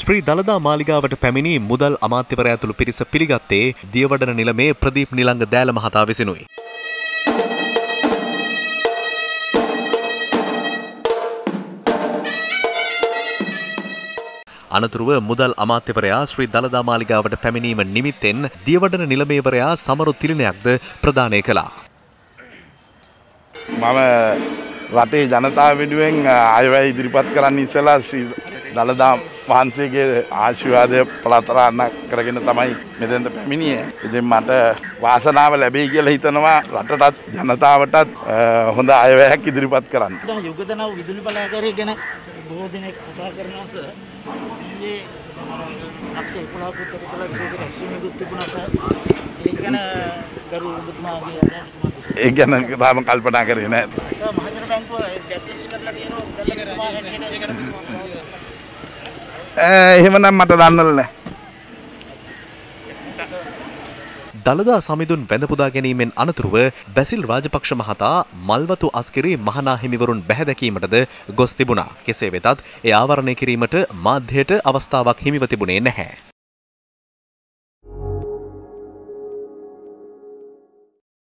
ශ්‍රී දළදා මාලිගාවට පැමිණි මුදල් අමාත්‍යවරයාතුළු පිරිස පිළිගත්තේ දියවඩන නිලමේ ප්‍රදීප් නිලංග දෑල මහතා විසිනුයි. අනතුරුව මුදල් අමාත්‍යවරයා ශ්‍රී දළදා මාලිගාවට පැමිණීම නිමිත්තෙන් දියවඩන නිලමේවරයා සමරු තිළිණයක්ද ප්‍රදානය කළා. මම රටේ ජනතාව වෙනුවෙන් ආයවැය ඉදිරිපත් කරන්න ඉස්සලා ශ්‍රී දළදා වහන්සේගේ ආශිර්වාදය ප්‍රාර්ථනා කරගෙන තමයි මෙතෙන්ට පැමිණියේ. ඉතින් මට වාසනාව ලැබෙයි කියලා හිතනවා රටටත් ජනතාවටත් හොඳ ආයවැයක් ඉදිරිපත් කරන්න. යුගදනව විදුලි බලකාරය ගැන බොහෝ දෙනෙක් කතා කරනවා සර්. මේ අක්ෂර පුලාපුතට කියලා විදිහට ඇස්වීමකුත් තිබුණා සර්. ඒක ගැන ගරු ඔබතුමාගේ අදහස කොහොමද? ඒක ගැන තාම කල්පනා කරේ නැහැ. සර් මහජන බැංකුව ඩැප්ලිස් කරලා තියෙනවා දැල්ලගෙන ඒක ගැන එහෙමනම් මට දන්නල නැහැ. දළදා සමිඳුන් වැඳපුදා ගැනීමෙන් අනතුරුව බැසිල් රාජපක්ෂ මහතා මල්වතු අස්කිරි මහනාහිමිවරුන් බැහැදැකීමටද ගොස් තිබුණා. කෙසේ වෙතත් ඒ ආවරණය කිරීමට මාධ්‍යයට අවස්ථාවක් හිමිව තිබුණේ නැහැ.